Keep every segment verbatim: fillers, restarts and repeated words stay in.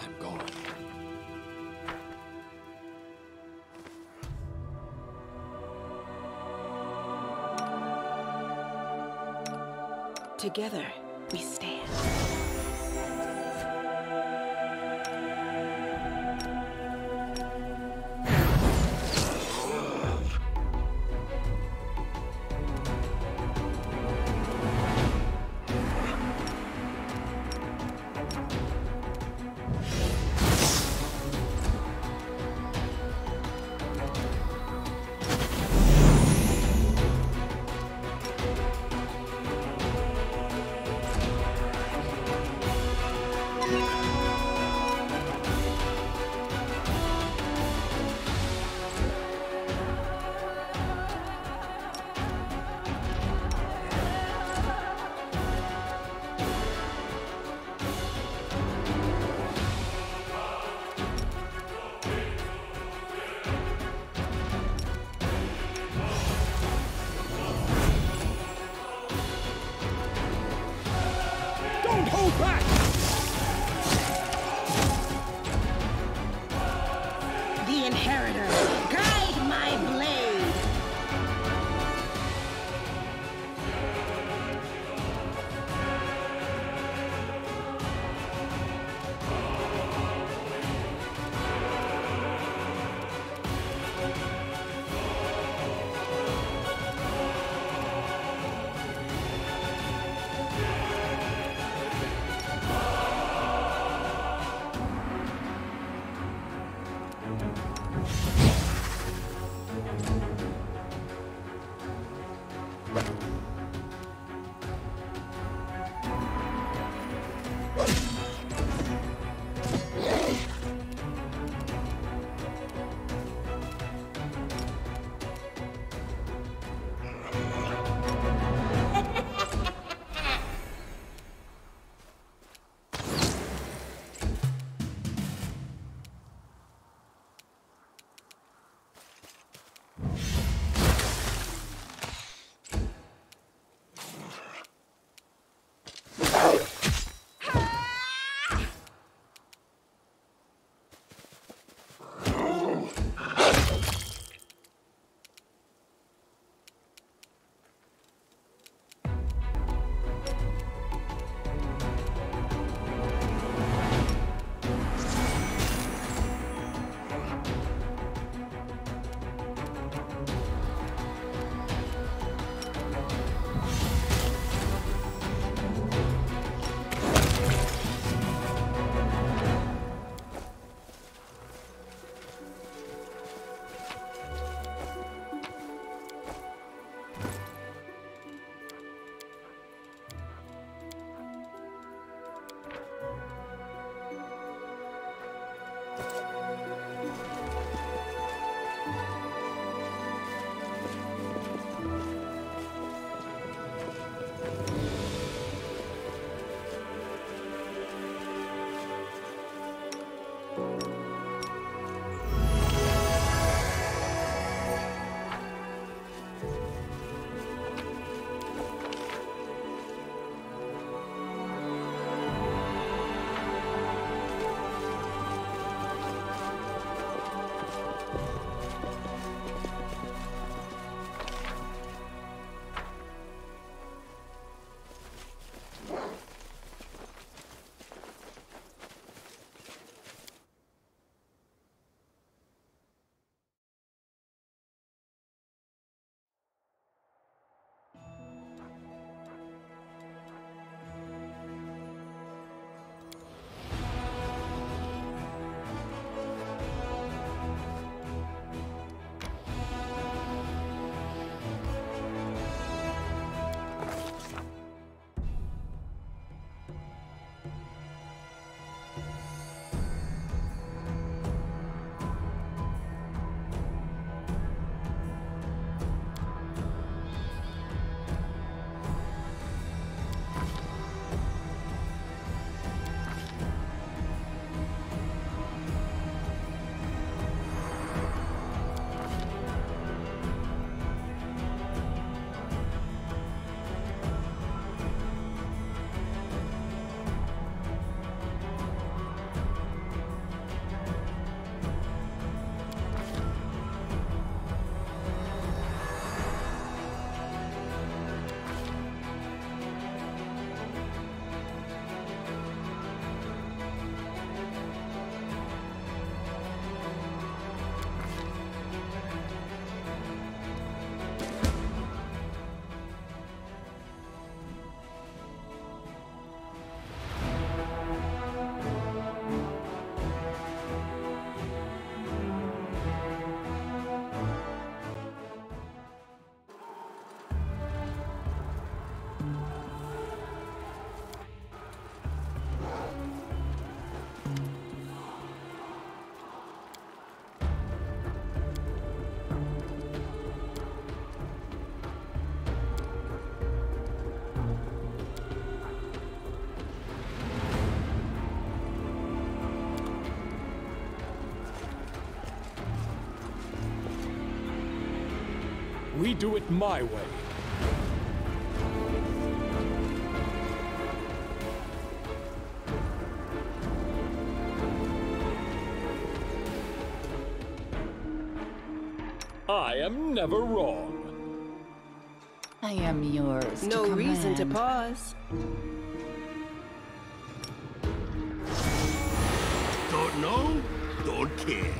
I'm going. Together, we stand. We do it my way. I am never wrong. I am yours. No reason to pause. Don't know, don't care.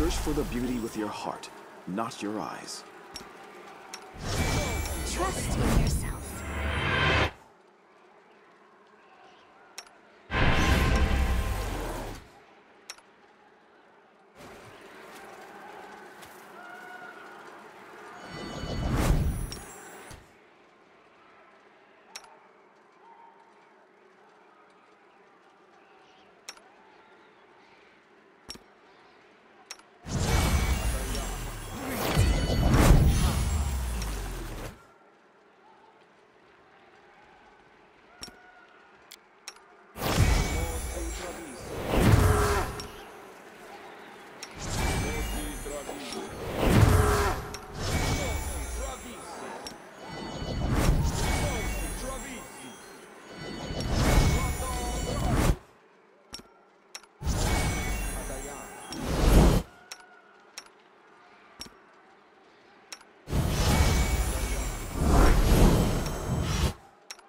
Search for the beauty with your heart, not your eyes. Trust in yourself.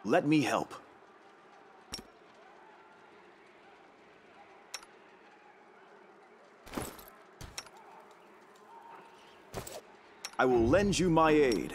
Let me help. I will lend you my aid.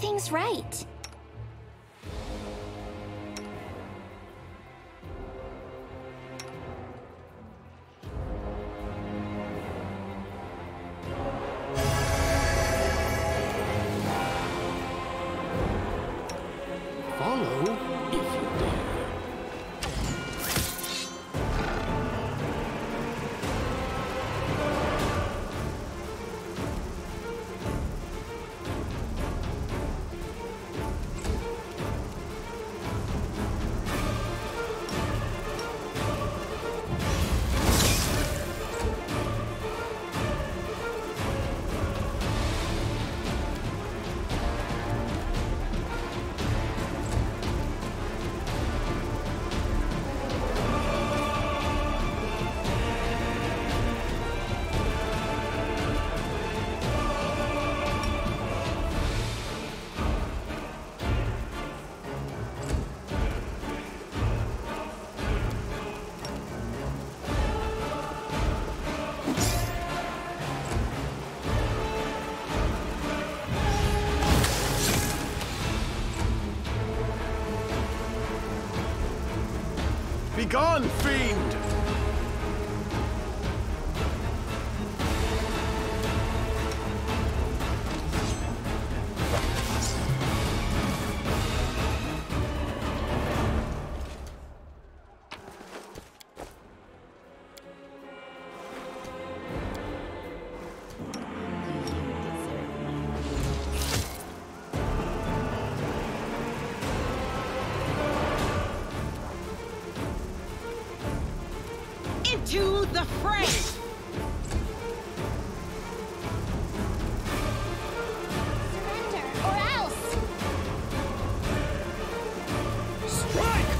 Things right. Gone, fiend! to the fray! Surrender, or else! Strike!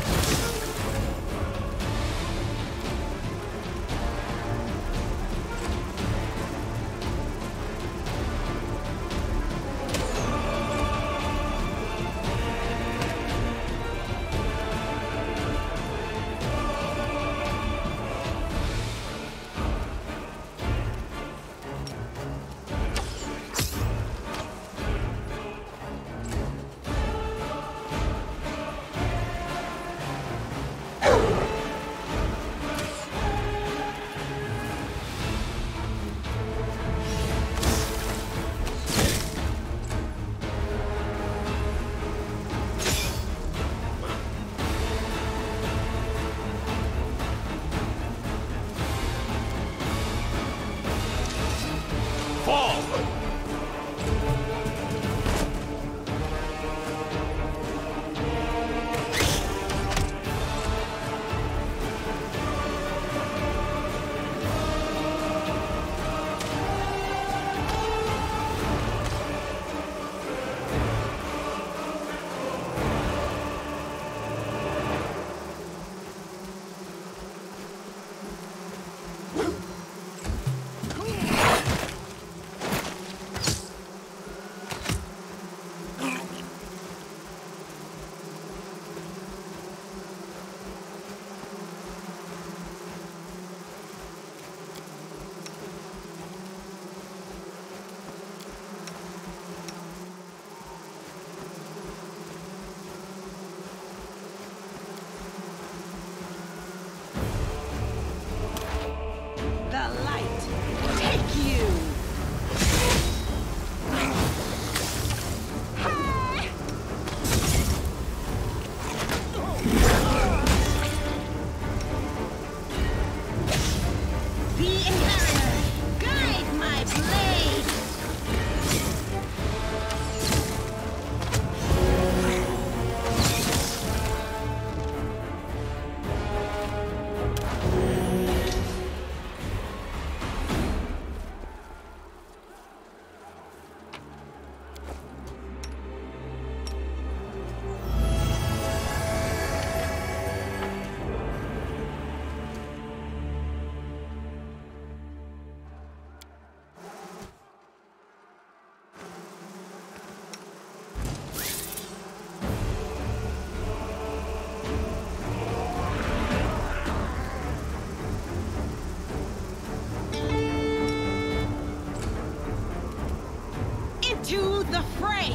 To the fray!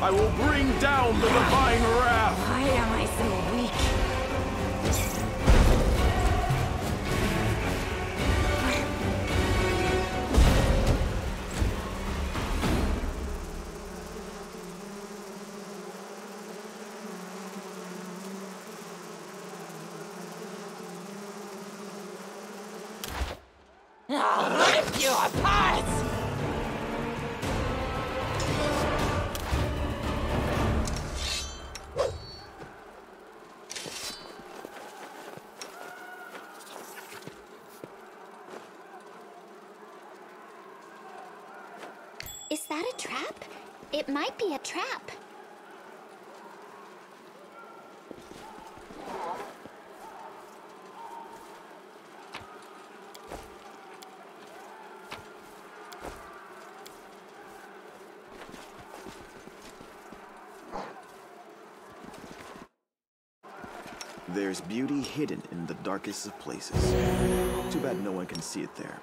I will bring down the divine wrath! Why am I so weak? I'll rip you apart! Is that a trap? It might be a trap. There's beauty hidden in the darkest of places. Too bad no one can see it there.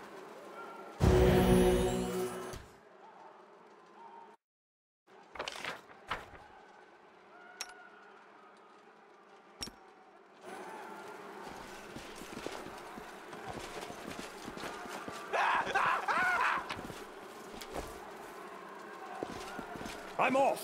I'm off!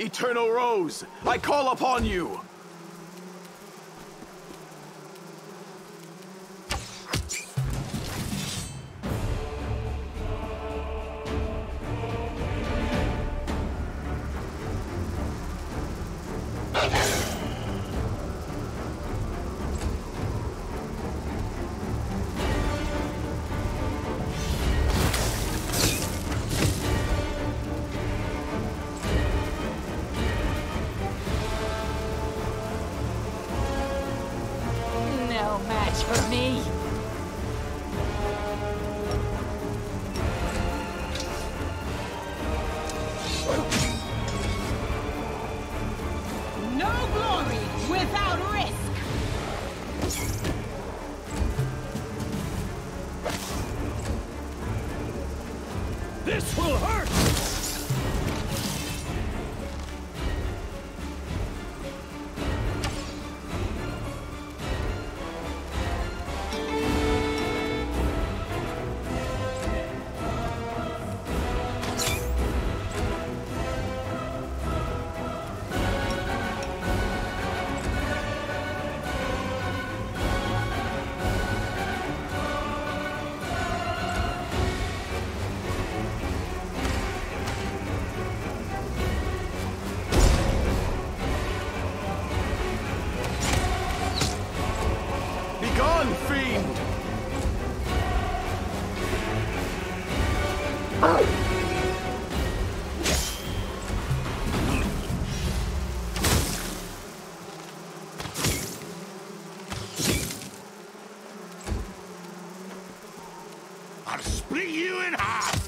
Eternal Rose, I call upon you! This will hurt! I'll split you in half!